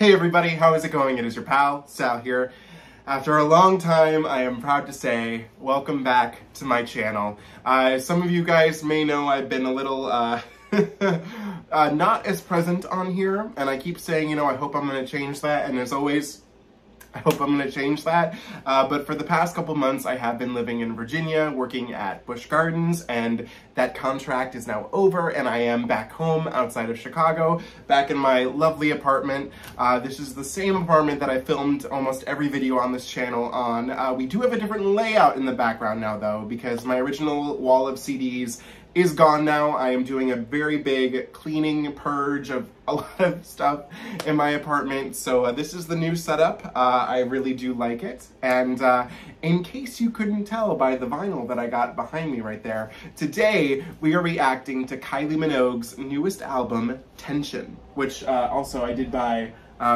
Hey everybody, how is it going? It is your pal, Sal here. After a long time, I am proud to say, welcome back to my channel. Some of you guys may know I've been a little not as present on here, and I keep saying, you know, I hope I'm gonna change that, and as always, I hope I'm gonna change that. But for the past couple months, I have been living in Virginia, working at Busch Gardens, and that contract is now over, and I am back home outside of Chicago, back in my lovely apartment. This is the same apartment that I filmed almost every video on this channel on. We do have a different layout in the background now, though, because my original wall of CDs is gone now. I am doing a very big cleaning purge of a lot of stuff in my apartment. So this is the new setup. I really do like it. And in case you couldn't tell by the vinyl that I got behind me right there, today we are reacting to Kylie Minogue's newest album, Tension, which also I did buy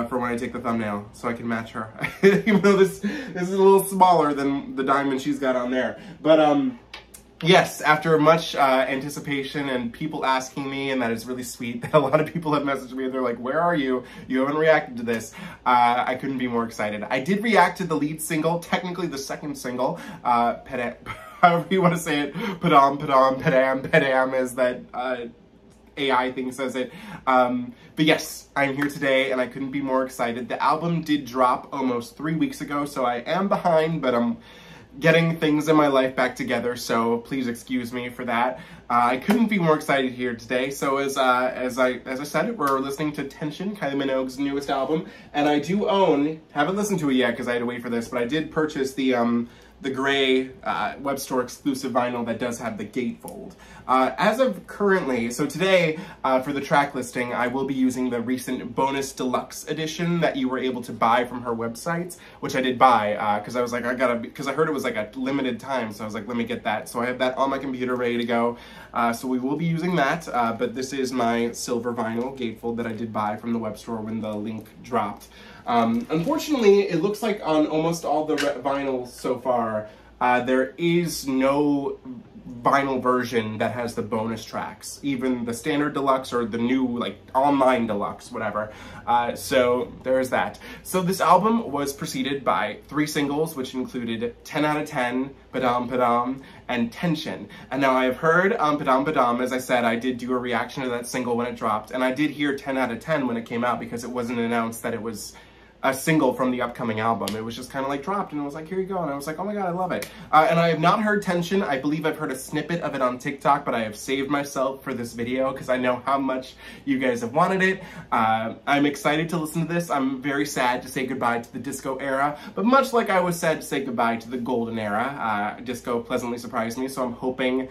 for when I take the thumbnail, so I can match her. Even though this is a little smaller than the diamond she's got on there. But yes, after much anticipation and people asking me, and that is really sweet, that a lot of people have messaged me and they're like, where are you? You haven't reacted to this. I couldn't be more excited. I did react to the lead single, technically the second single, however you want to say it, Padam Padam, Padam Padam, as that AI thing says it. But yes, I'm here today and I couldn't be more excited. The album did drop almost 3 weeks ago, so I am behind, but I'm getting things in my life back together, so please excuse me for that. I couldn't be more excited here today. So as I said, we're listening to Tension, Kylie Minogue's newest album, and I do own, haven't listened to it yet because I had to wait for this, but I did purchase the gray web store exclusive vinyl that does have the gatefold. As of currently, so today for the track listing, I will be using the recent bonus deluxe edition that you were able to buy from her websites, which I did buy because I was like, because I heard it was like a limited time, so I was like, let me get that. So I have that on my computer ready to go. So we will be using that, but this is my silver vinyl gatefold that I did buy from the web store when the link dropped. Unfortunately, it looks like on almost all the vinyls so far, there is no vinyl version that has the bonus tracks, even the standard deluxe or the new, like, online deluxe, whatever. So there's that. So this album was preceded by 3 singles, which included 10 out of 10, Padam Padam, and Tension. And now I've heard Padam Padam, as I said, I did do a reaction to that single when it dropped, and I did hear 10 out of 10 when it came out because it wasn't announced that it was a single from the upcoming album. It was just kind of like dropped and it was like, here you go. And I was like, oh my God, I love it. And I have not heard Tension. I believe I've heard a snippet of it on TikTok, but I have saved myself for this video because I know how much you guys have wanted it. I'm excited to listen to this. I'm very sad to say goodbye to the disco era, but much like I was sad to say goodbye to the golden era, disco pleasantly surprised me. So I'm hoping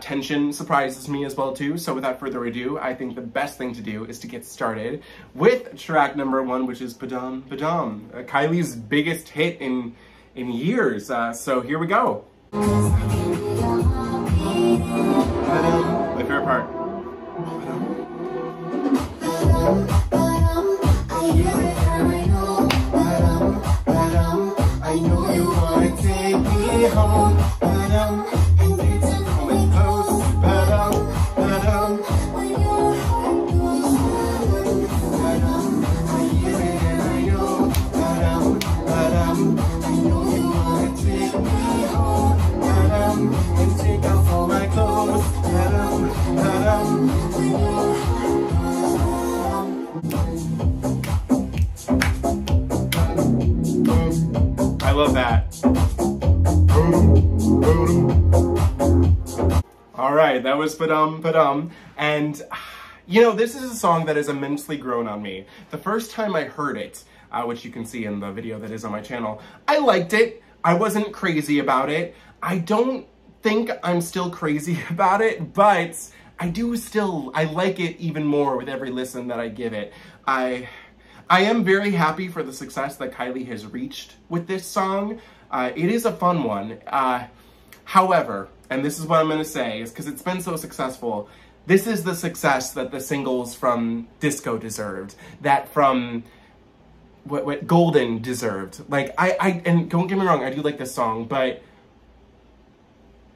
Tension surprises me as well too. So without further ado, I think the best thing to do is to get started with track number 1, which is Padam Padam, Kylie's biggest hit in years. So here we go. My favorite part. I know you wanna take me home. I love that. All right, that was Padam Padam. And, you know, this is a song that has immensely grown on me. The first time I heard it, which you can see in the video that is on my channel, I liked it. I wasn't crazy about it. I don't think I'm still crazy about it, but I do still, I like it even more with every listen that I give it. I am very happy for the success that Kylie has reached with this song. It is a fun one. However, and this is what I'm going to say, is because it's been so successful, this is the success that the singles from Disco deserved, that from what Golden deserved. Like, and don't get me wrong, I do like this song, but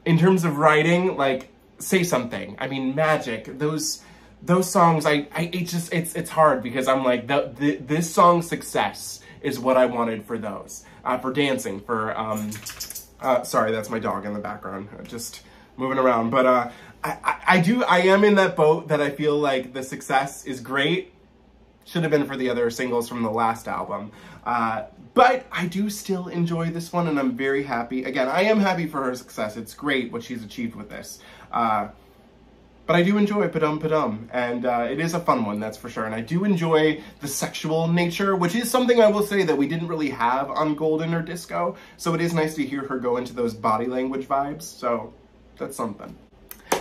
in terms of writing, like, Say Something, I mean, Magic, those those songs, it's hard because I'm like, this song's success is what I wanted for those, for dancing, for, sorry, that's my dog in the background, just moving around. But I am in that boat that I feel like the success is great. Should have been for the other singles from the last album. But I do still enjoy this one, and I'm very happy. Again, I am happy for her success. It's great what she's achieved with this. But I do enjoy Padam Padam, and it is a fun one, that's for sure. And I do enjoy the sexual nature, which is something I will say that we didn't really have on Golden or Disco. So it is nice to hear her go into those body language vibes. So that's something.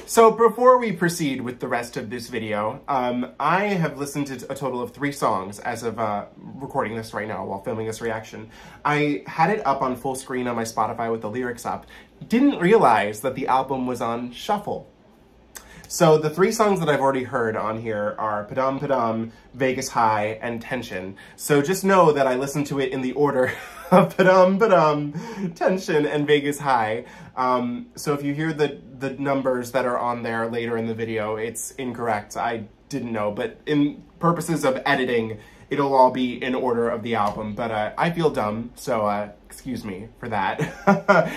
So before we proceed with the rest of this video, I have listened to a total of 3 songs as of recording this right now while filming this reaction. I had it up on full screen on my Spotify with the lyrics up. Didn't realize that the album was on shuffle. So the 3 songs that I've already heard on here are Padam Padam, Vegas High, and Tension. So just know that I listened to it in the order of Padam Padam, Tension, and Vegas High. So if you hear the numbers that are on there later in the video, it's incorrect. I didn't know, but in purposes of editing, it'll all be in order of the album. But I feel dumb, so excuse me for that.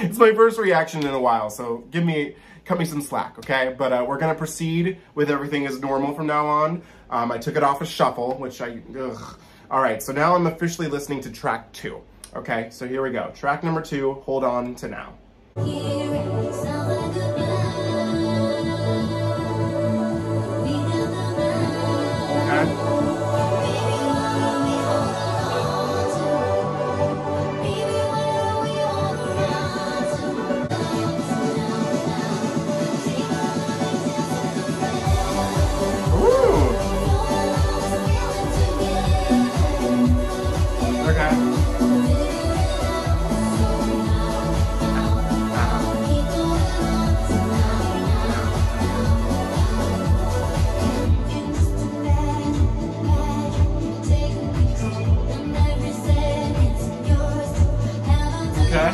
It's my first reaction in a while, so give me... cut me some slack, okay? But we're gonna proceed with everything as normal from now on. I took it off a shuffle, which I, ugh. All right, so now I'm officially listening to track 2. Okay, so here we go. Track number 2, Hold On to Now. Okay.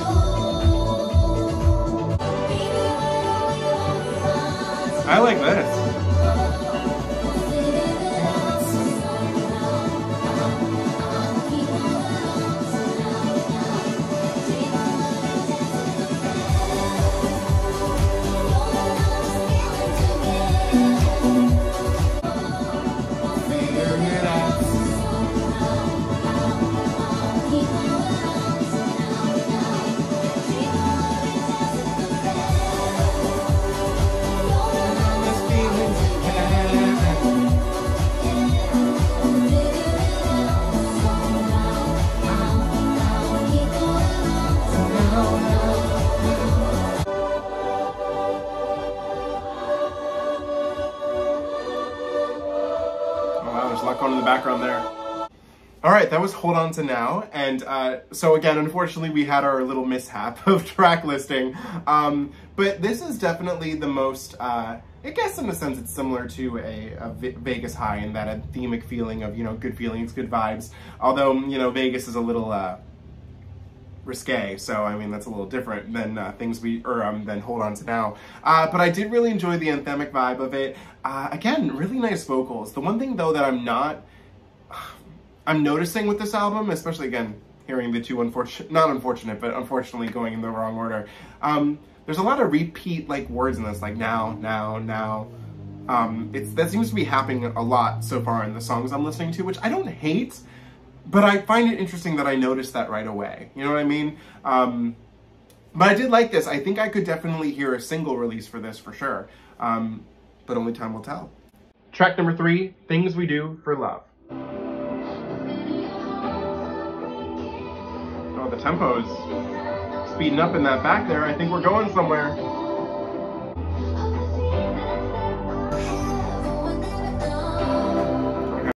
Alright, that was Hold On to Now, and so again, unfortunately we had our little mishap of track listing, but this is definitely the most, I guess in a sense it's similar to a Vegas High in that a themic feeling of, you know, good feelings, good vibes, although, you know, Vegas is a little risque, so I mean that's a little different than than Hold On to Now, but I did really enjoy the anthemic vibe of it. Again, really nice vocals. The one thing though that I'm noticing with this album, especially again, hearing the two unfortunately going in the wrong order. There's a lot of repeat like words in this, like now, now, now. That seems to be happening a lot so far in the songs I'm listening to, which I don't hate, but I find it interesting that I noticed that right away. You know what I mean? But I did like this. I think I could definitely hear a single release for this for sure. But only time will tell. Track number 3, Things We Do for Love. The tempo's speeding up in that back there. I think we're going somewhere. Okay.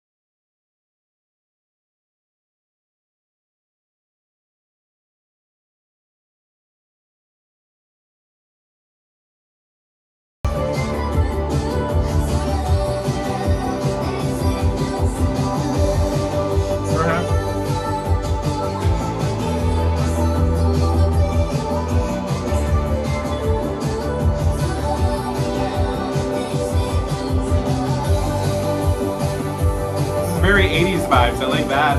vibes. I like that.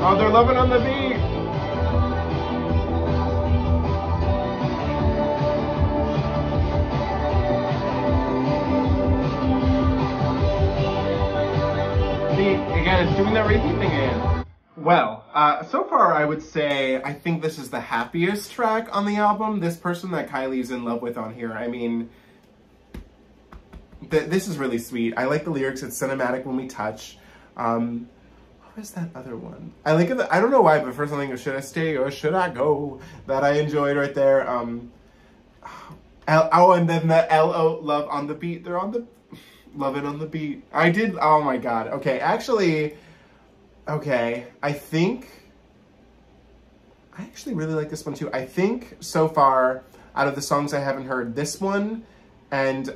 Oh, they're loving on the beat. Again, it's doing that racy thing again. Well, so far I would say I think this is the happiest track on the album. This person that Kylie's in love with on here, I mean, this is really sweet. I like the lyrics. It's cinematic when we touch. What was that other one? I like it. I don't know why, but for something, should I stay or should I go? That I enjoyed right there. Oh, and then the L-O, love on the beat. They're on the... Love it on the beat. I did, oh my god. Okay, actually, okay, I actually really like this one too. I think so far, out of the songs I haven't heard, this one and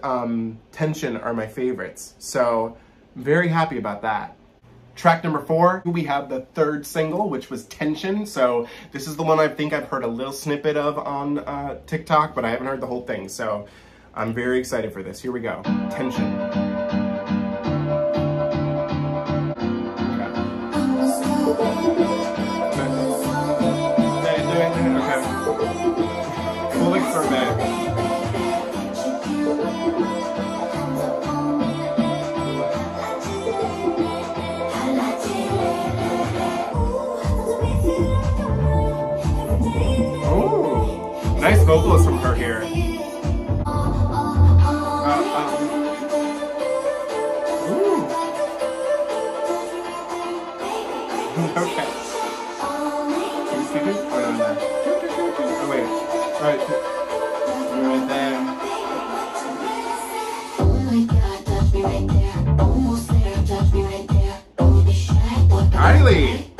Tension are my favorites. So, very happy about that. Track number 4, we have the third single, which was Tension. So this is the one I think I've heard a little snippet of on TikTok, but I haven't heard the whole thing, so I'm very excited for this. Here we go. Tension. Okay. We'll look for a minute. Oh, nice vocals from her here. Okay. Oh, wait. Right. Right there. Oh my god, touch me right there. Almost there, touch me right there. Don't be shy. Kylie!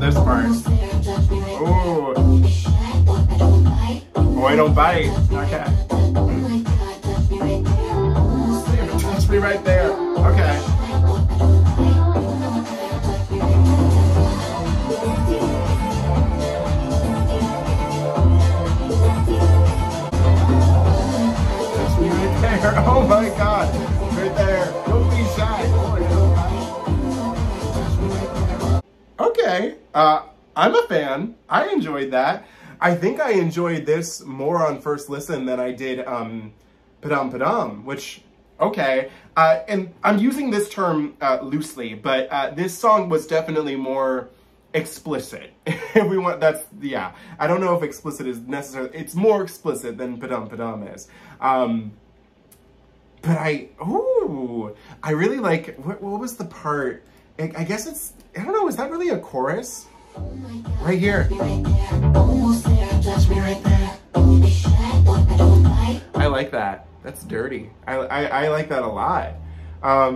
This part. Oh. Boy, don't bite. Okay. Touch me right there. Okay. Touch me right there. Oh my god. Right there. Don't be shy. Boy, don't bite. Okay. I'm a fan. I enjoyed that. I think I enjoyed this more on first listen than I did Padam Padam, which, okay. And I'm using this term loosely, but this song was definitely more explicit. Yeah. I don't know if explicit is necessary. It's more explicit than Padam Padam is. But I really like, what was the part? I guess it's, I don't know, is that really a chorus? Right here. I like that. That's dirty. I like that a lot. Oh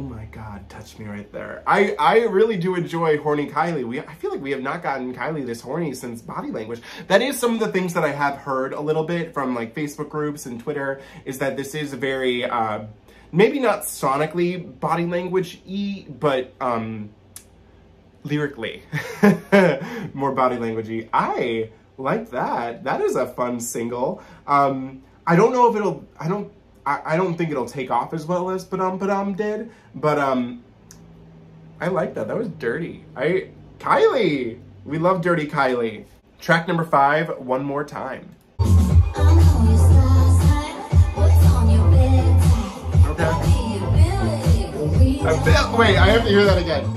my god, touch me right there. I really do enjoy horny Kylie. I feel like we have not gotten Kylie this horny since Body Language. That is some of the things that I have heard a little bit from like Facebook groups and Twitter, is that this is very, maybe not sonically Body Language-y, but lyrically more Body Language-y. I like that. That is a fun single. I don't know if it'll, I don't think it'll take off as well as Padam Padam did, but I like that. That was dirty. Kylie! We love dirty Kylie. Track number 5, One More Time. Wait, I have to hear that again.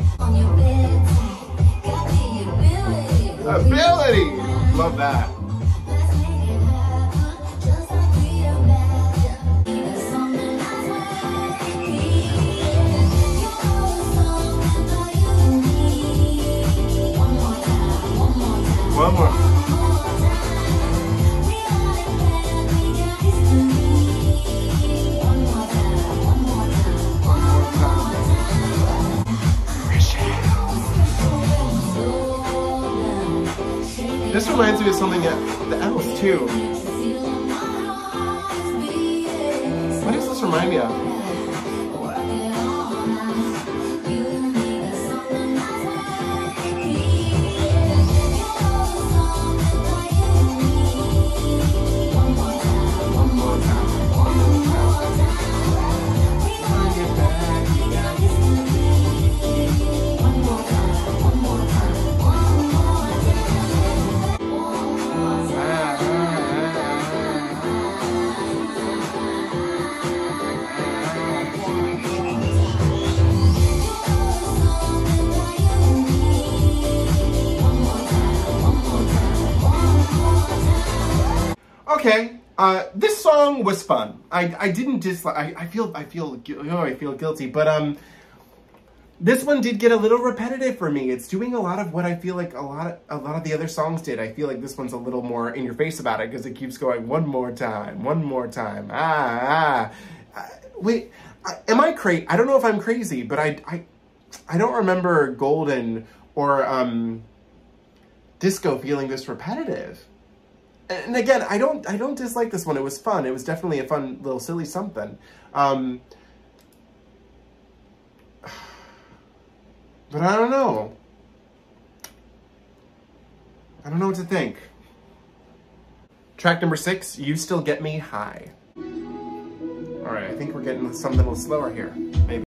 Ability! Love that. reminds me of something at the house too. What does this remind me of? Okay, this song was fun. I didn't dislike. I feel guilty, but this one did get a little repetitive for me. It's doing a lot of what I feel like a lot of the other songs did. I feel like this one's a little more in your face about it because it keeps going one more time. Wait, am I crazy? I don't know if I'm crazy, but I don't remember Golden or Disco feeling this repetitive. And again, I don't dislike this one. It was fun. It was definitely a fun little silly something. But I don't know. I don't know what to think. Track number 6, You Still Get Me High. All right, I think we're getting something a little slower here, maybe.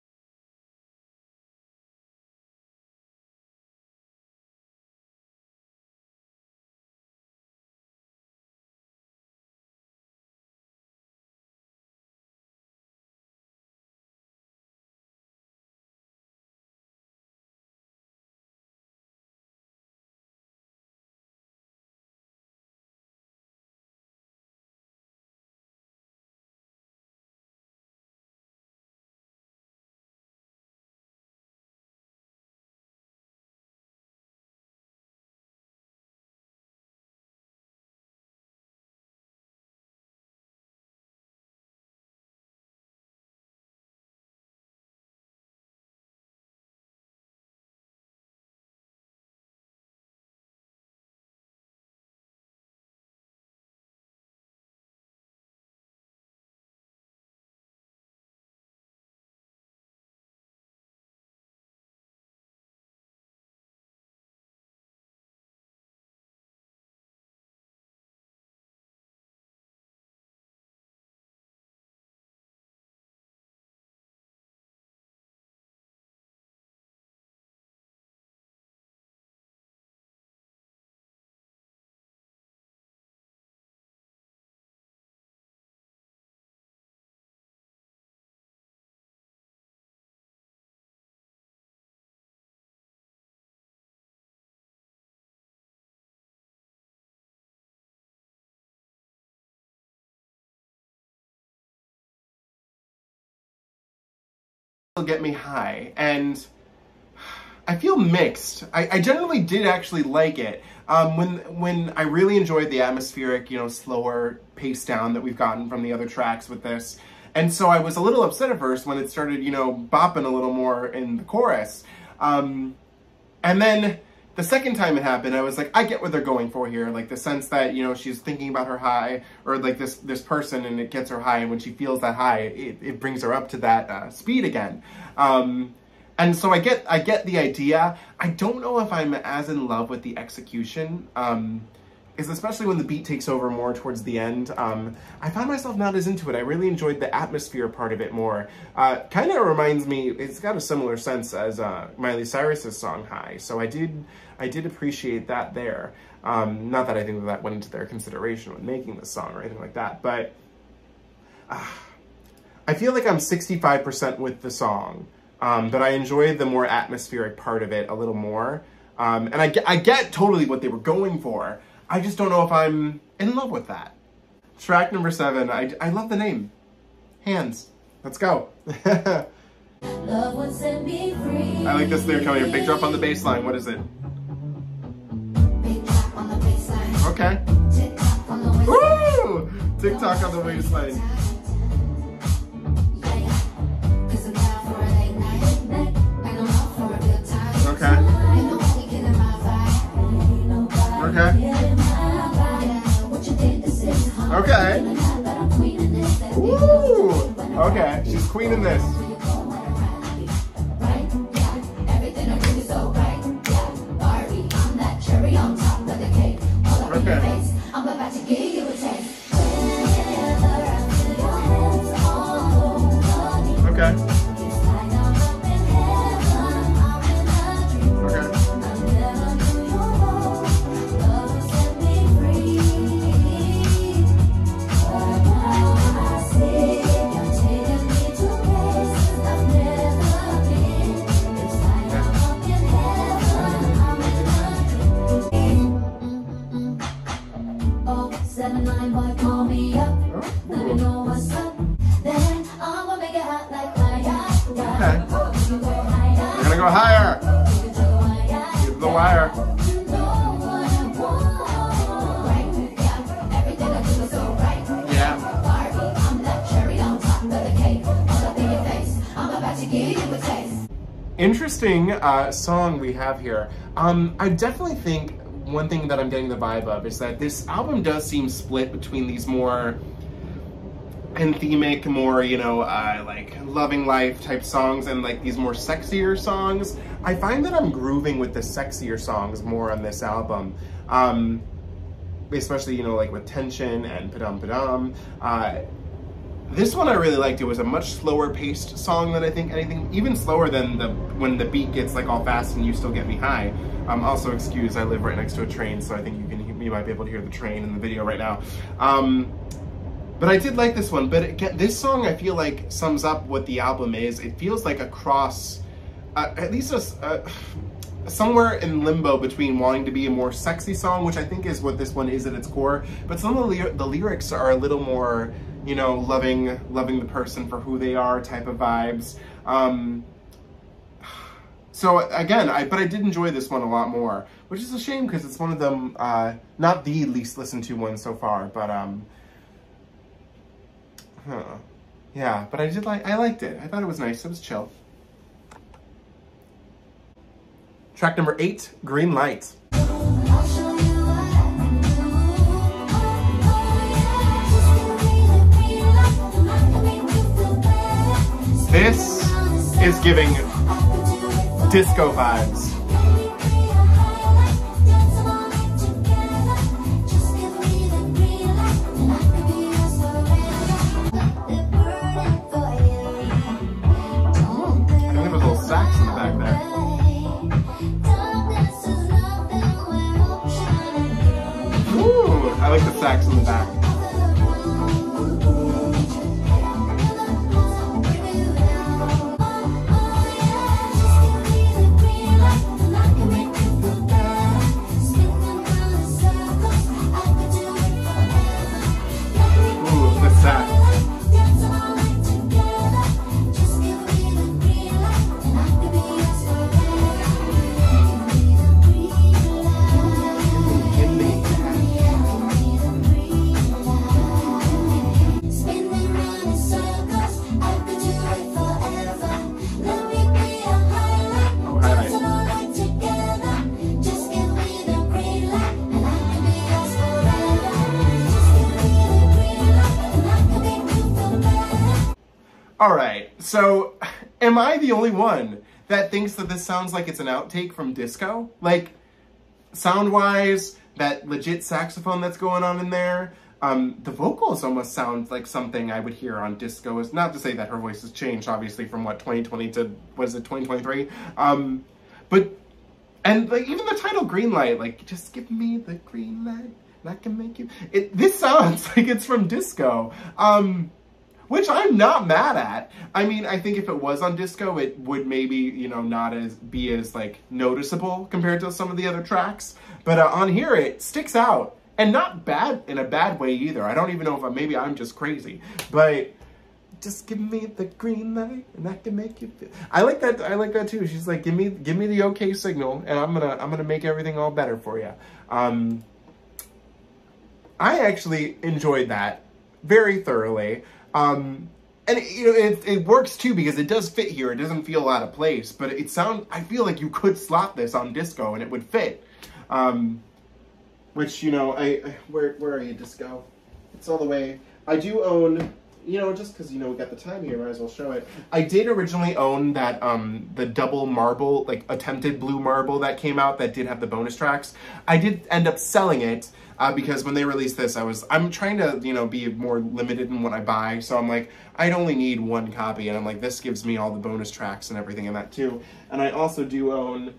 Get Me High, and I feel mixed. I generally did actually like it. When I really enjoyed the atmospheric, you know, slower pace down that we've gotten from the other tracks with this, and so I was a little upset at first when it started, you know, bopping a little more in the chorus, and then the second time it happened, I was like, I get what they're going for here, like the sense that, you know, she's thinking about her high, or like this person, and it gets her high, and when she feels that high, it brings her up to that speed again. And so I get the idea. I don't know if I'm as in love with the execution, is especially when the beat takes over more towards the end. I found myself not as into it. I really enjoyed the atmosphere part of it more. Kind of reminds me, it's got a similar sense as Miley Cyrus's song High. So I did appreciate that there. Not that I think that went into their consideration when making this song or anything like that, but I feel like I'm 65% with the song, but I enjoyed the more atmospheric part of it a little more. And I get totally what they were going for. I just don't know if I'm in love with that. Track number 7, I love the name. Hands. Let's go. Love would set me free. I like this lyric coming here. Big drop on the bass line. What is it? Big drop on the bass line. Okay. TikTok on the waistline. Woo! TikTok on the waistline. Okay. Okay. Okay. Woo! Okay, she's queening this. Okay. Interesting song we have here. I definitely think one thing that I'm getting the vibe of is that this album does seem split between these more anthemic, more, you know, like loving life type songs and like these more sexier songs. I find that I'm grooving with the sexier songs more on this album. Especially, you know, like with Tension and Padam Padam. This one I really liked. It was a much slower paced song than I think anything, even slower than when the beat gets like all fast and You Still Get Me High. Also, excuse, I live right next to a train, so I think you might be able to hear the train in the video right now. But I did like this one, but this song I feel like sums up what the album is. It feels like a cross, at least somewhere in limbo between wanting to be a more sexy song, which I think is what this one is at its core, but some of the lyrics are a little more, you know, loving the person for who they are type of vibes. So again, but I did enjoy this one a lot more, which is a shame because it's one of them, not the least listened to one so far, but yeah, but I liked it. I thought it was nice. It was chill. Track number 8, Green Light. This is giving disco vibes. I think there was a little sax in the back there. Ooh, I like the sax in the back. So, am I the only one that thinks that this sounds like it's an outtake from Disco? Like, sound-wise, that legit saxophone that's going on in there, the vocals almost sound like something I would hear on Disco. It's not to say that her voice has changed, obviously, from, what, 2020 to, what is it, 2023? But, and, like, even the title, Green Light, like, just give me the green light, that can make you... This sounds like it's from Disco. Which I'm not mad at. I mean, I think if it was on Disco, it would maybe, you know, not be as like noticeable compared to some of the other tracks. But on here, it sticks out, and not bad in a bad way either. I don't even know if maybe I'm just crazy, but just give me the green light, and that can make you feel. I like that too. She's like, give me the okay signal, and I'm gonna make everything all better for you. I actually enjoyed that very thoroughly. And it works too, because it does fit here. It doesn't feel out of place, but I feel like you could slot this on Disco and it would fit. Which, you know, where are you, Disco? It's all the way. I do own, you know, just because, you know, we got the time here, might as well show it. I did originally own that, the double marble, like attempted blue marble that came out that did have the bonus tracks. I did end up selling it because when they released this, I'm trying to, you know, be more limited in what I buy. So I'm like, I'd only need one copy. And I'm like, this gives me all the bonus tracks and everything in that too. And I also do own,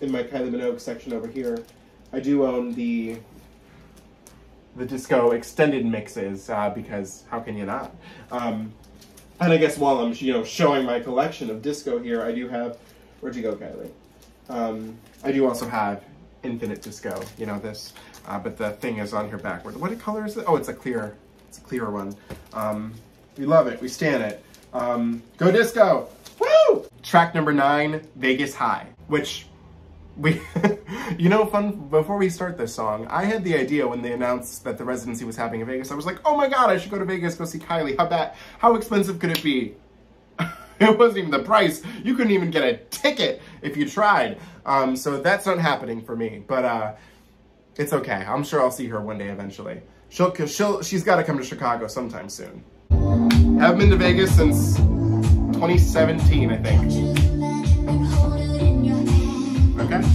in my Kylie Minogue section over here, I do own the Disco extended mixes, because how can you not? And I guess while I'm, you know, showing my collection of Disco here, I do have, where'd you go, Kylie? I do also have Infinite Disco, you know, this, but the thing is on here backward. What color is it? Oh, it's a clear one. We love it, we stan it. Go Disco, woo! Track number 9, Vegas High, which we, you know, fun, before we start this song, I had the idea when they announced that the residency was happening in Vegas, I was like, oh my God, I should go to Vegas, go see Kylie. How expensive could it be? It wasn't even the price. You couldn't even get a ticket if you tried. So that's not happening for me, but it's okay. I'm sure I'll see her one day eventually. She's gotta come to Chicago sometime soon. I haven't been to Vegas since 2017, I think. Okay. Okay.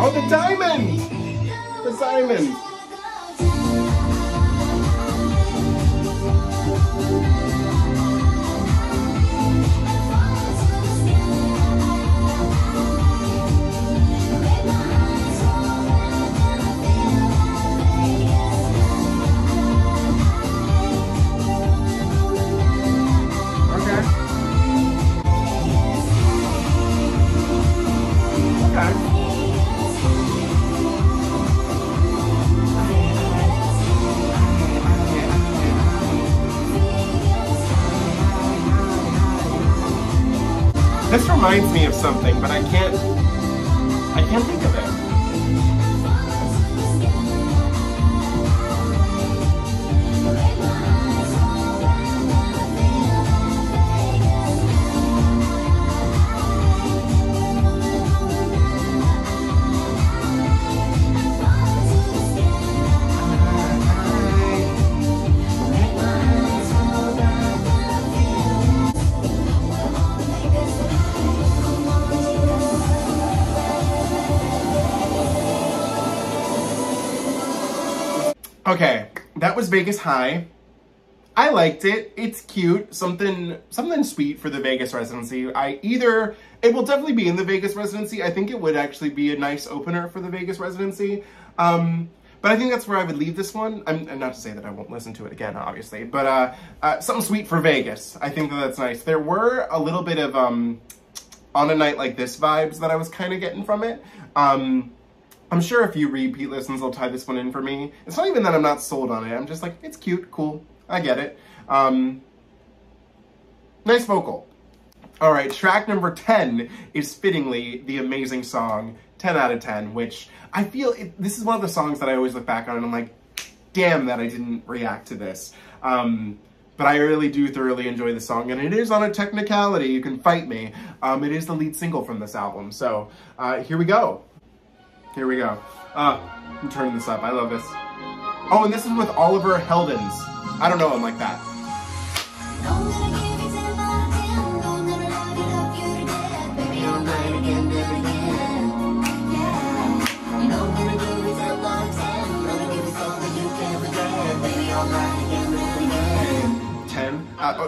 Oh, the diamond! The diamond! This reminds me of something, but I can't think of it. Okay, that was Vegas High. I liked it. It's cute. Something sweet for the Vegas residency. It will definitely be in the Vegas residency. I think it would actually be a nice opener for the Vegas residency. But I think that's where I would leave this one. I'm not to say that I won't listen to it again, obviously, but something sweet for Vegas. I think that that's nice. There were a little bit of on a night like this vibes that I was kind of getting from it. I'm sure if you repeat listens, they'll tie this one in for me. It's not even that I'm not sold on it. I'm just like, it's cute, cool, I get it. Nice vocal. All right, track number 10 is fittingly the amazing song, 10 out of 10, which I feel, this is one of the songs that I always look back on and I'm like, damn that I didn't react to this. But I really do thoroughly enjoy the song, and it is on a technicality, you can fight me. It is the lead single from this album, so here we go. Here we go. I'm turning this up. I love this. Oh, and this is with Oliver Heldens. I don't know him like that.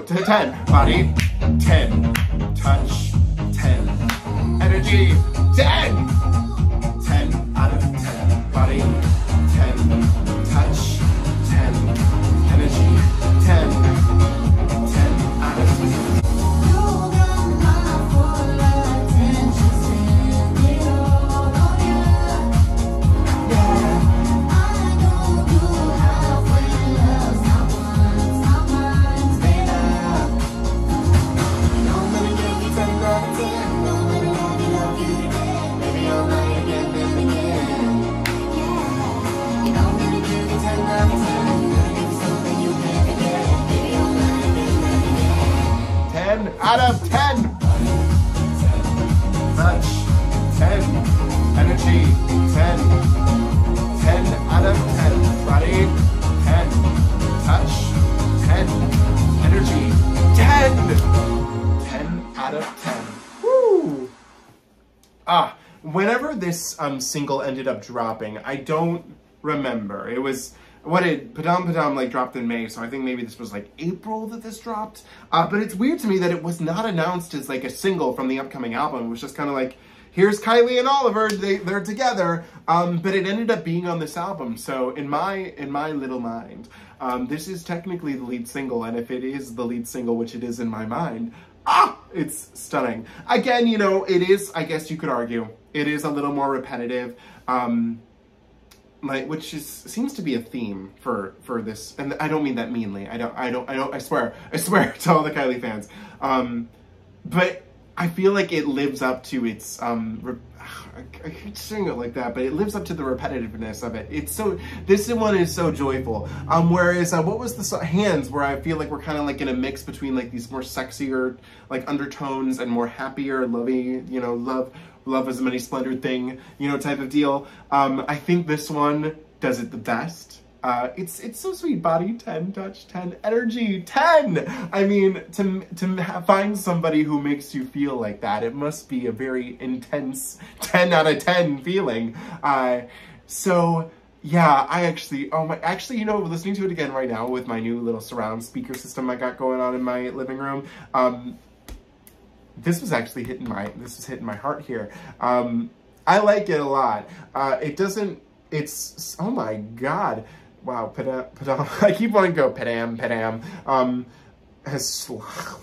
Ten. Body. 10. Touch. 10. Energy. 10. 10 out of 10. Much. 10. Energy. 10. 10 out of 10. Body. 10. Touch. 10. Energy. 10. 10 out of 10. Woo! Ah, whenever this single ended up dropping, I don't remember. It was... What did Padam Padam like dropped in May, so I think maybe this was like April that this dropped. But it's weird to me that it was not announced as like a single from the upcoming album. It was just kind of like, here's Kylie and Oliver, they're together. But it ended up being on this album. So in my little mind, this is technically the lead single, and if it is the lead single, which it is in my mind, ah, it's stunning. Again, you know, it is, I guess you could argue, it is a little more repetitive. Like, which is, seems to be a theme for this, and I don't mean that meanly. I swear to all the Kylie fans. But I feel like it lives up to its, I keep saying it like that, but it lives up to the repetitiveness of it. It's so, this one is so joyful. Whereas, what was the song, Hands, where I feel like we're kind of like in a mix between like these more sexier, like undertones and more happier, loving, you know, love is a many splendid thing, you know, type of deal. I think this one does it the best. It's so sweet. Body 10, touch 10, energy 10. I mean, to find somebody who makes you feel like that, it must be a very intense 10 out of 10 feeling. So yeah, I actually, you know, listening to it again right now with my new little surround speaker system I got going on in my living room. This was actually hitting my, this was hitting my heart here. I like it a lot. It doesn't, it's, oh my God. Wow, Padam, Padam, I keep wanting to go Padam, Padam. Has,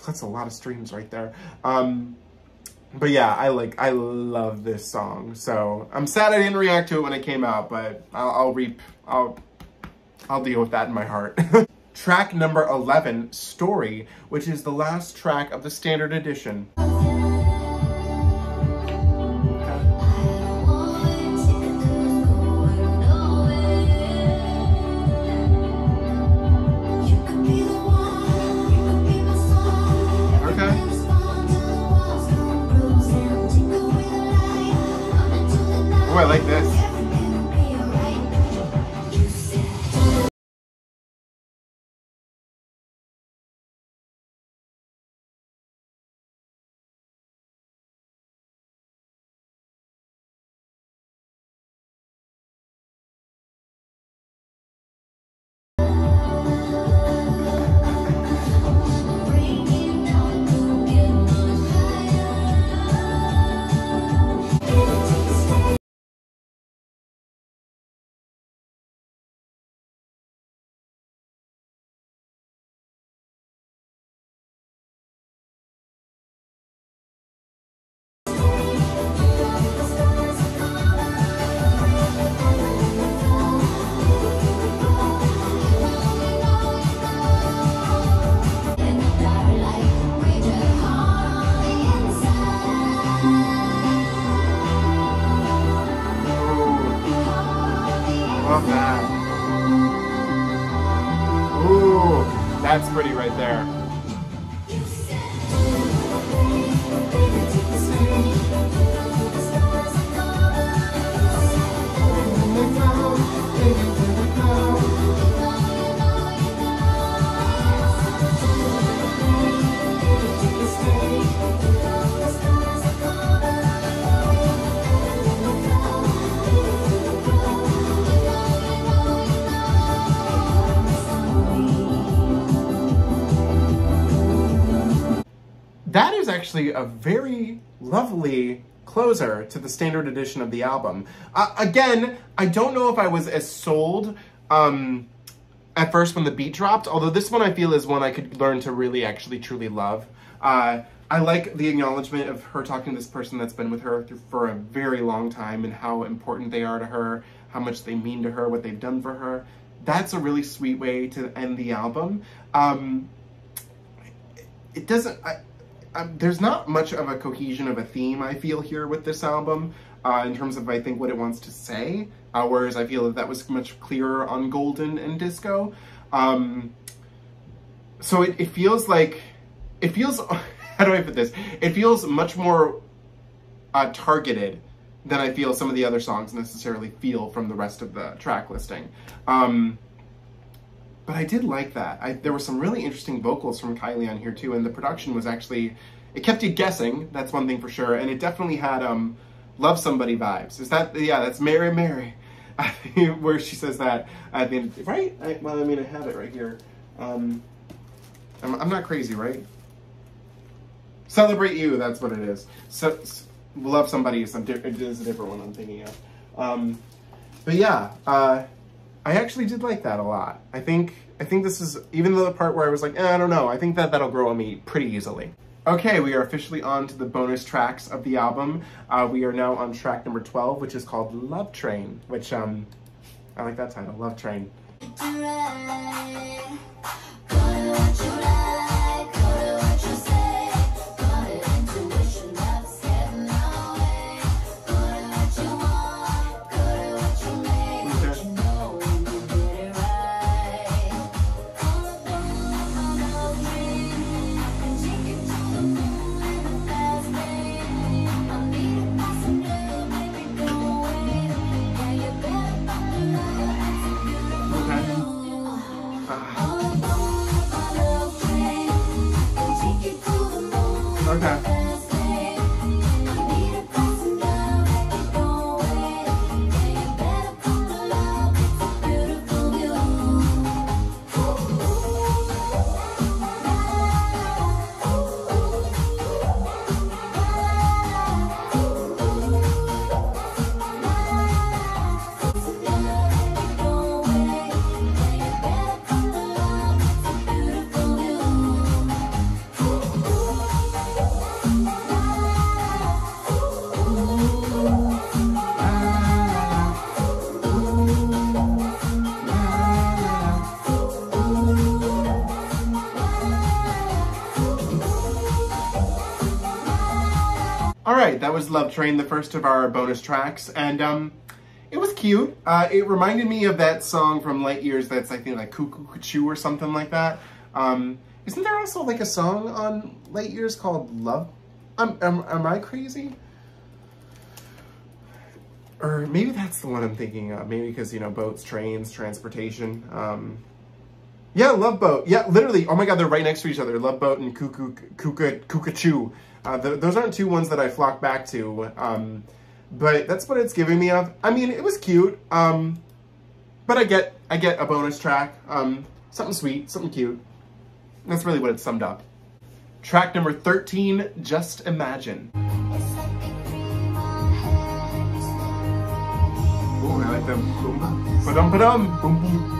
that's a lot of streams right there. But yeah, I love this song. So I'm sad I didn't react to it when it came out, but I'll deal with that in my heart. Track number 11, Story, which is the last track of the standard edition. That's pretty right there. Actually a very lovely closer to the standard edition of the album. Again, I don't know if I was as sold at first when the beat dropped, although this one I feel is one I could learn to really actually truly love. I like the acknowledgement of her talking to this person that's been with her for a very long time and how important they are to her, how much they mean to her, what they've done for her. That's a really sweet way to end the album. It doesn't... there's not much of a cohesion of a theme, I feel, here with this album, in terms of, I think, what it wants to say, whereas I feel that was much clearer on Golden and Disco. So it feels like, it feels, how do I put this? It feels much more targeted than I feel some of the other songs necessarily feel from the rest of the track listing. But I did like that. There were some really interesting vocals from Kylie on here too, and the production was actually, it kept you guessing, that's one thing for sure, and it definitely had Love Somebody vibes. Is that, yeah, that's Mary Mary, where she says that at the end, right? I have it right here. I'm not crazy, right? Celebrate You, that's what it is. So Love Somebody is a different one I'm thinking of. But yeah, I actually did like that a lot. I think this is, even though the part where I was like, eh, I don't know, I think that'll grow on me pretty easily. Okay, we are officially on to the bonus tracks of the album. We are now on track number 12, which is called Love Train, which I like that title, Love Train. That was Love Train, the first of our bonus tracks, and it was cute. It reminded me of that song from Light Years that's, I think, like Cuckoo Cuckoo or something like that. Isn't there also like a song on Light Years called Love? Am I crazy? Or maybe that's the one I'm thinking of. Maybe because, you know, boats, trains, transportation. Yeah, Love Boat. Yeah, literally. Oh my God, they're right next to each other. Love Boat and Cuckoo Cuckoo. Those aren't two ones that I flock back to, but that's what it's giving me of. I mean, it was cute, but I get a bonus track, something sweet, something cute. That's really what it summed up. Track number 13, Just Imagine. Ooh, I like them. Boom, padam padam, boom, boom.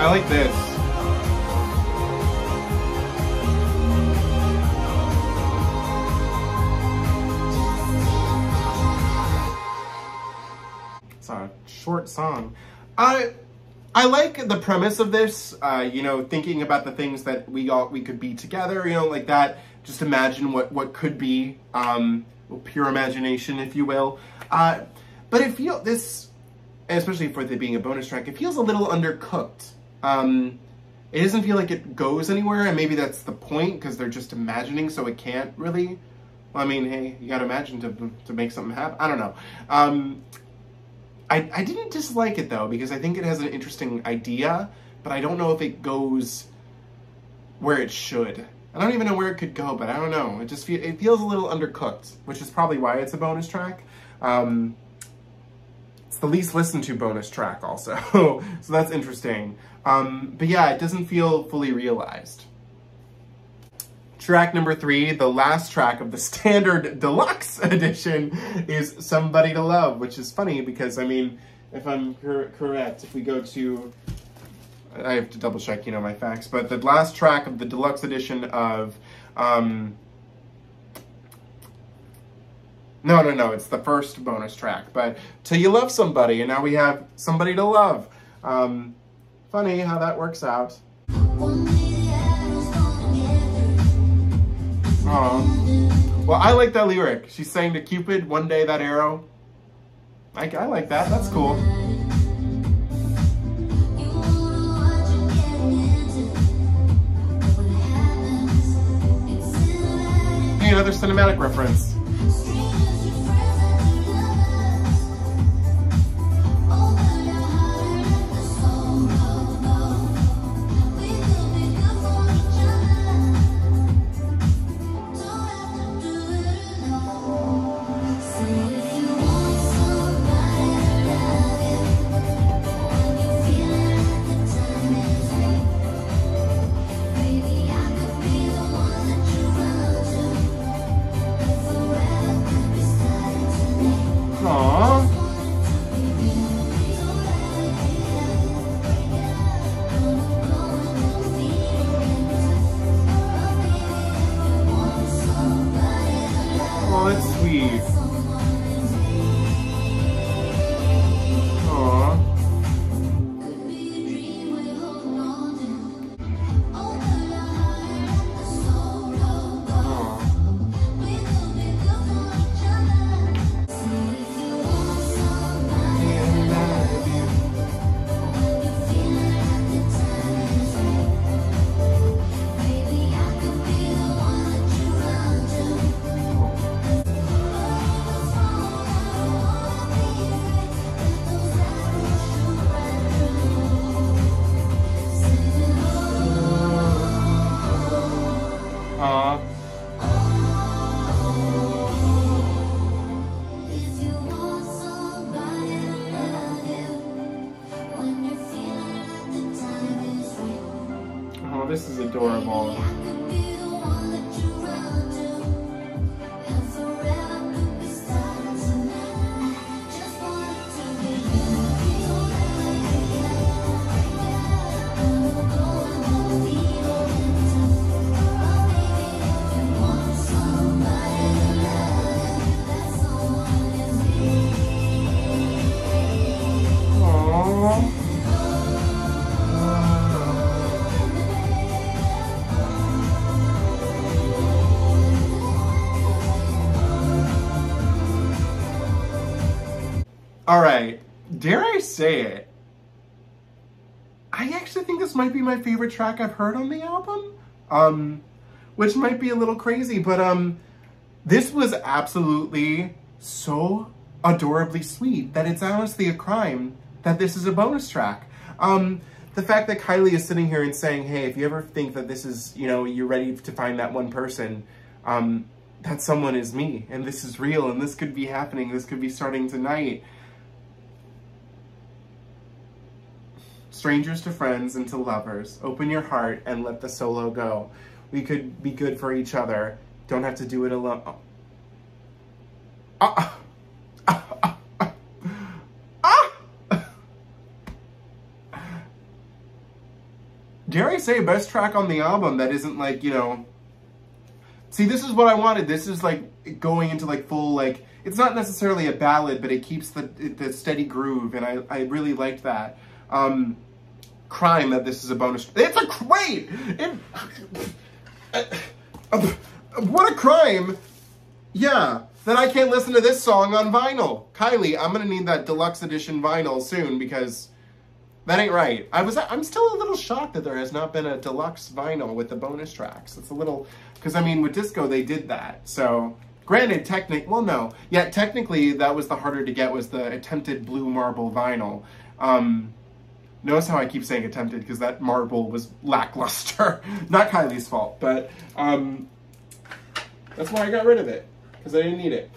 I like this. It's a short song. I like the premise of this, you know, thinking about the things that we could be together, you know, like that. Just imagine what could be, pure imagination, if you will. But it feels, this, especially for it being a bonus track, it feels a little undercooked. It doesn't feel like it goes anywhere, and maybe that's the point, because they're just imagining, so it can't really, well, I mean, hey, you gotta imagine to make something happen. I don't know. I didn't dislike it though, because I think it has an interesting idea, but I don't know if it goes where it should. I don't even know where it could go, but I don't know. It feels a little undercooked, which is probably why it's a bonus track. It's the least listened to bonus track also, so that's interesting. But yeah, it doesn't feel fully realized. Track number 3, the last track of the standard deluxe edition, is Somebody to Love, which is funny because, I mean, if I'm correct, if we go to, I have to double check, you know, my facts, but the last track of the deluxe edition of, no, it's the first bonus track, but Till You Love Somebody, and now we have Somebody to Love. Funny how that works out. Aww. Well, I like that lyric. She's saying to Cupid, one day that arrow. I like that. That's cool. Hey, another cinematic reference. This is adorable. All right, dare I say it, I actually think this might be my favorite track I've heard on the album, which might be a little crazy, but this was absolutely so adorably sweet that it's honestly a crime that this is a bonus track. The fact that Kylie is sitting here and saying, hey, if you ever think that this is, you know, you're ready to find that one person, that someone is me, and this is real, and this could be happening, this could be starting tonight. Strangers to friends and to lovers, open your heart and let the solo go. We could be good for each other. Don't have to do it alone. Dare I say, best track on the album that isn't like, you know, see, this is what I wanted. This is like going into like full, like, it's not necessarily a ballad, but it keeps the steady groove. And I really liked that. Crime that this is a bonus. It's a crime! What a crime! Yeah, that I can't listen to this song on vinyl. Kylie, I'm gonna need that deluxe edition vinyl soon because that ain't right. I'm still a little shocked that there has not been a deluxe vinyl with the bonus tracks. It's a little, because I mean with Disco they did that. So granted, technically that was the harder to get was the attempted blue marble vinyl. Notice how I keep saying attempted because that marble was lackluster. Not Kylie's fault, but that's why I got rid of it because I didn't need it.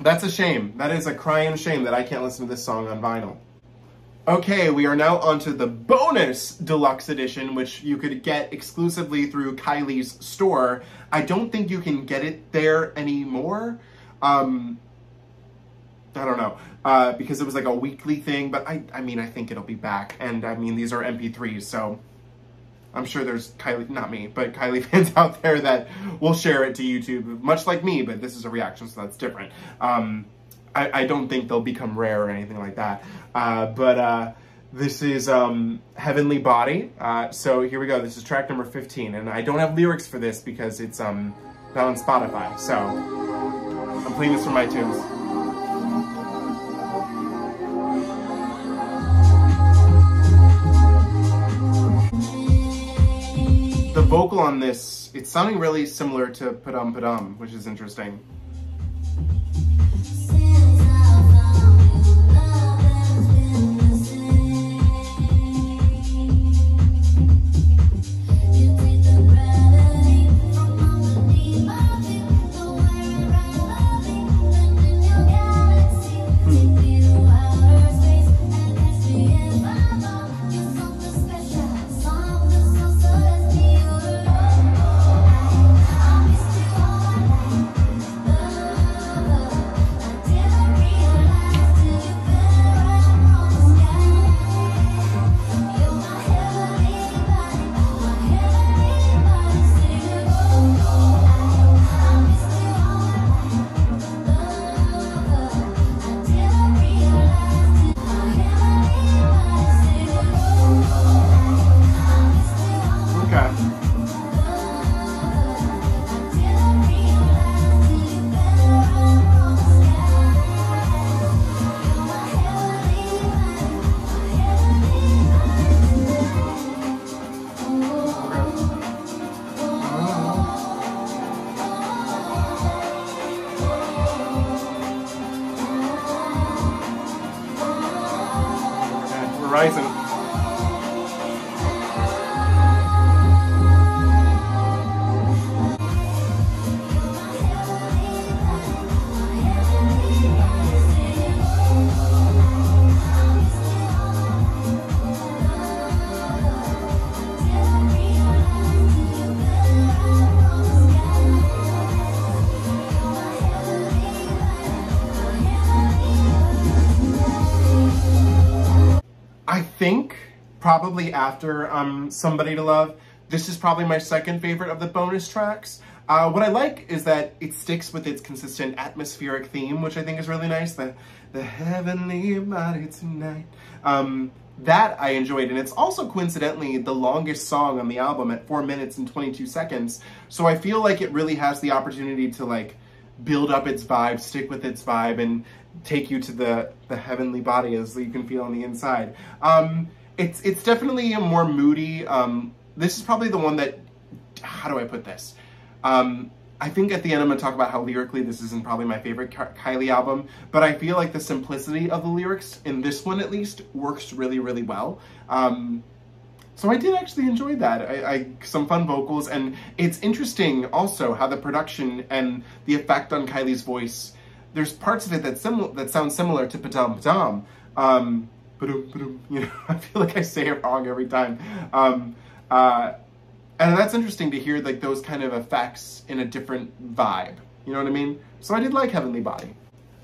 That's a shame. That is a crying shame that I can't listen to this song on vinyl. Okay, we are now onto the bonus deluxe edition, which you could get exclusively through Kylie's store. I don't think you can get it there anymore. I don't know, because it was like a weekly thing, but I mean, I think it'll be back. And I mean, these are MP3s, so I'm sure there's Kylie, not me, but Kylie fans out there that will share it to YouTube, much like me, but this is a reaction, so that's different. I don't think they'll become rare or anything like that. This is Heavenly Body. So here we go. This is track number 15, and I don't have lyrics for this because it's not on Spotify. So I'm playing this from iTunes. The vocal on this, it's sounding really similar to Padam Padam, which is interesting. Probably after Somebody to Love. This is probably my second favorite of the bonus tracks. What I like is that it sticks with its consistent atmospheric theme, which I think is really nice. The heavenly body tonight. That I enjoyed, and it's also coincidentally the longest song on the album at 4 minutes and 22 seconds. So I feel like it really has the opportunity to like build up its vibe, stick with its vibe, and take you to the heavenly body as you can feel on the inside. It's definitely a more moody, this is probably the one that, how do I put this? I think at the end I'm going to talk about how lyrically this isn't probably my favorite Kylie album, but I feel like the simplicity of the lyrics, in this one at least, works really, really well. So I did actually enjoy that. Some fun vocals, and it's interesting also how the production and the effect on Kylie's voice, there's parts of it that sound similar to Padam Padam. You know, I feel like I say it wrong every time. And that's interesting to hear like those kind of effects in a different vibe. You know what I mean? So I did like Heavenly Body.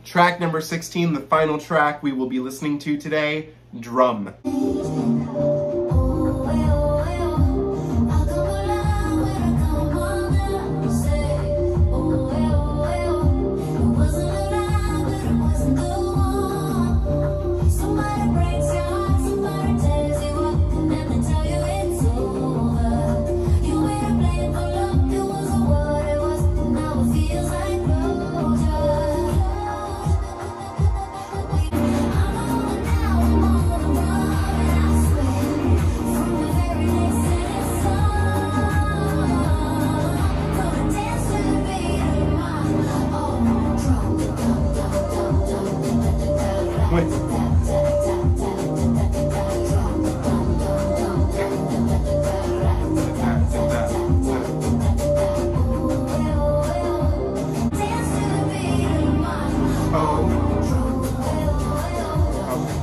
Track number 16, the final track we will be listening to today, Drum.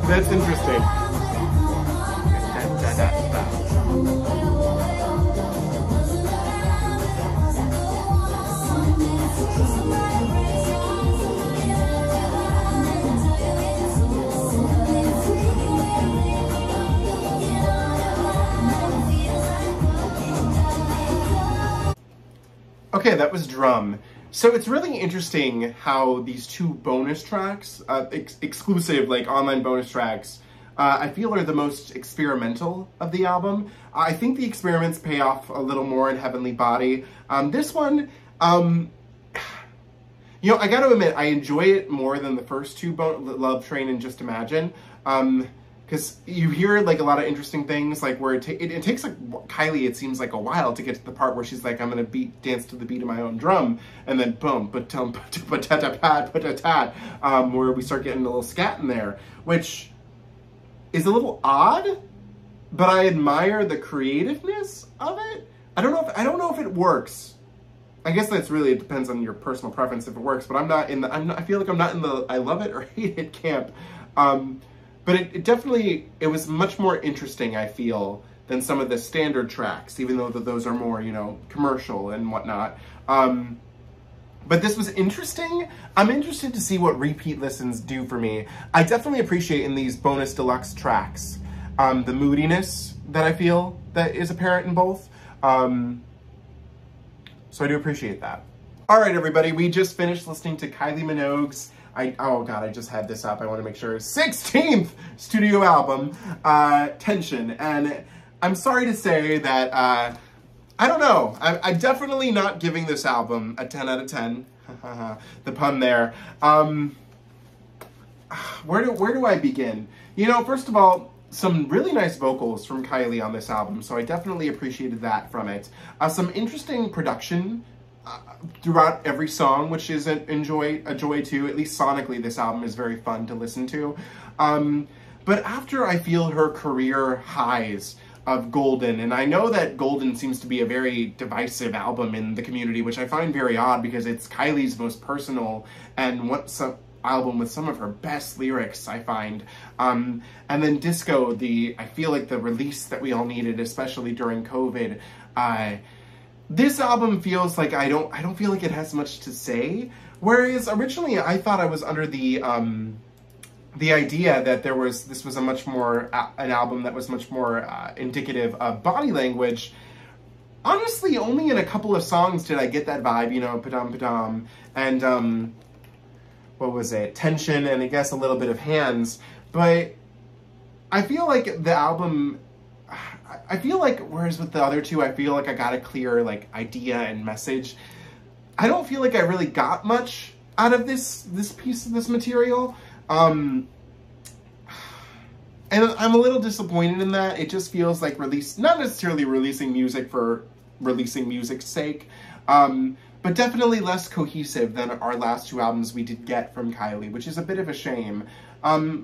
That's interesting. Okay, that was drum. So it's really interesting how these two bonus tracks, exclusive, like online bonus tracks, I feel are the most experimental of the album. I think the experiments pay off a little more in Heavenly Body. This one, you know, I gotta admit, I enjoy it more than the first two, Love Train and Just Imagine. Because you hear, like, a lot of interesting things, like, where it takes, like, Kylie, it seems like a while to get to the part where she's like, I'm gonna dance to the beat of my own drum, and then boom, ba-dum, ba-da-da-pat, ba-da-tat, where we start getting a little scat in there, which is a little odd, but I admire the creativeness of it. I don't know if it works. I guess that's really, it depends on your personal preference if it works, but I feel like I'm not in the I love it or hate it camp. But it was much more interesting, I feel, than some of the standard tracks, even though those are more, you know, commercial and whatnot. But this was interesting. I'm interested to see what repeat listens do for me. I definitely appreciate in these bonus deluxe tracks, the moodiness that I feel that is apparent in both. So I do appreciate that. All right, everybody, we just finished listening to Kylie Minogue's oh God, I just had this up. I want to make sure. 16th studio album, Tension. And I'm sorry to say that, I don't know. I'm definitely not giving this album a 10 out of 10. The pun there. Where do I begin? You know, first of all, some really nice vocals from Kylie on this album. So I definitely appreciated that from it. Some interesting production throughout every song, which is a joy too. At least sonically, this album is very fun to listen to. But after I feel her career highs of Golden, and I know that Golden seems to be a very divisive album in the community, which I find very odd because it's Kylie's most personal and album with some of her best lyrics, I find. And then Disco, I feel like the release that we all needed, especially during COVID. This album feels like I don't feel like it has much to say, whereas originally I thought I was under the idea that this was a much more an album that was much more indicative of body language. Honestly, only in a couple of songs did I get that vibe, you know, Padam Padam and what was it? Tension, and I guess a little bit of Hands, but I feel like the album, whereas with the other two, I feel like I got a clear, like, idea and message. I don't feel like I really got much out of this piece of this material. And I'm a little disappointed in that. It just feels like not necessarily releasing music for releasing music's sake, but definitely less cohesive than our last two albums we did get from Kylie, which is a bit of a shame. No,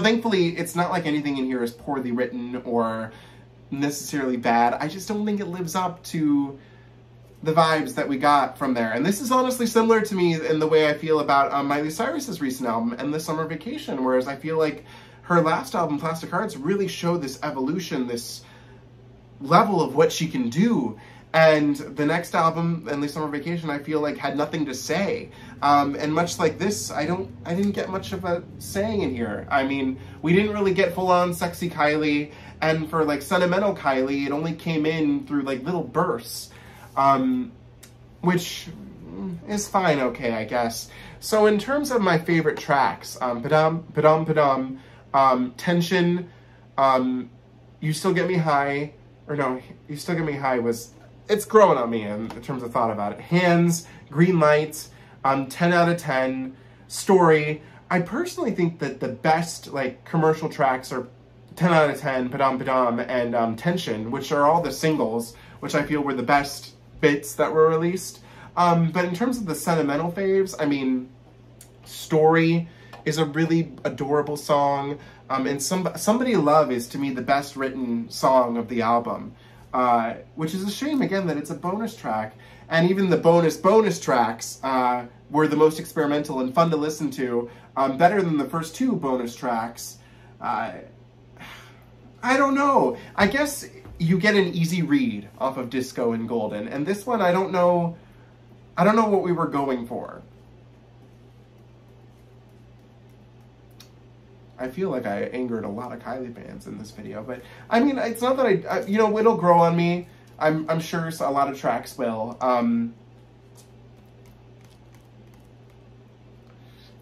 thankfully, it's not like anything in here is poorly written or necessarily bad. I just don't think it lives up to the vibes that we got from there. And this is honestly similar to me in the way I feel about Miley Cyrus's recent album, Endless Summer Vacation, whereas I feel like her last album, Plastic Hearts, really showed this evolution, this level of what she can do. And the next album, Endless Summer Vacation, I feel like had nothing to say. And much like this, I didn't get much of a saying in here. I mean, we didn't really get full-on sexy Kylie, and for, like, sentimental Kylie, it only came in through, like, little bursts, which is fine, okay, I guess. So in terms of my favorite tracks, Padam, Padam, Padam, Tension, You Still Get Me High, or no, You Still Get Me High was... It's growing on me in terms of thought about it. Hands, Green Lights, 10 out of 10, Story. I personally think that the best, like, commercial tracks are 10 out of 10, Padam Padam, and Tension, which are all the singles, which I feel were the best bits that were released. But in terms of the sentimental faves, I mean, Story is a really adorable song. And Somebody Love is, to me, the best written song of the album. Which is a shame, again, that it's a bonus track. And even the bonus tracks were the most experimental and fun to listen to, better than the first two bonus tracks. I don't know. I guess you get an easy read off of Disco and Golden, and this one I don't know what we were going for. I feel like I angered a lot of Kylie fans in this video, but I mean, it's not that I you know, it'll grow on me. I'm sure a lot of tracks will.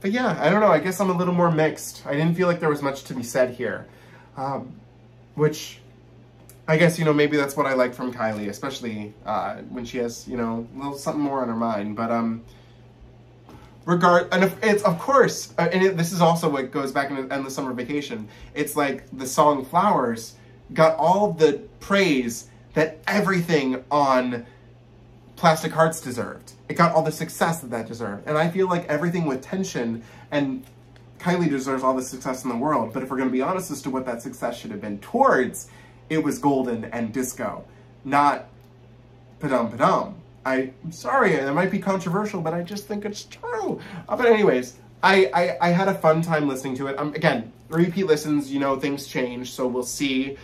But yeah, I don't know. I guess I'm a little more mixed. I didn't feel like there was much to be said here. Which I guess, you know, maybe that's what I like from Kylie, especially when she has, you know, a little something more on her mind. But this is also what goes back into Endless Summer Vacation. It's like the song Flowers got all the praise that everything on Plastic Hearts deserved. It got all the success that deserved. And I feel like everything with Tension and Kylie deserves all the success in the world, but if we're going to be honest as to what that success should have been towards, it was Golden and Disco, not Padam Padam. I'm sorry, it might be controversial, but I just think it's true. But anyways, I had a fun time listening to it. Again, repeat listens, you know, things change, so we'll see.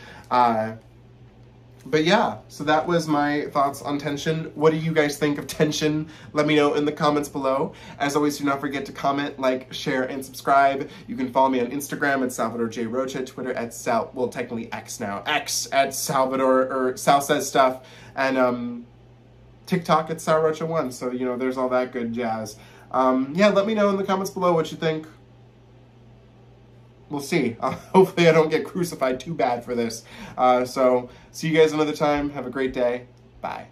But yeah, so that was my thoughts on Tension. What do you guys think of Tension? Let me know in the comments below. As always, do not forget to comment, like, share, and subscribe. You can follow me on Instagram at Salvador J. Rocha, Twitter at Sal, well, technically X now, X at Salvador, or Sal Says Stuff, and TikTok at Sal Rocha 1. So, you know, there's all that good jazz. Yeah, let me know in the comments below what you think. We'll see. Hopefully I don't get crucified too bad for this. So see you guys another time. Have a great day. Bye.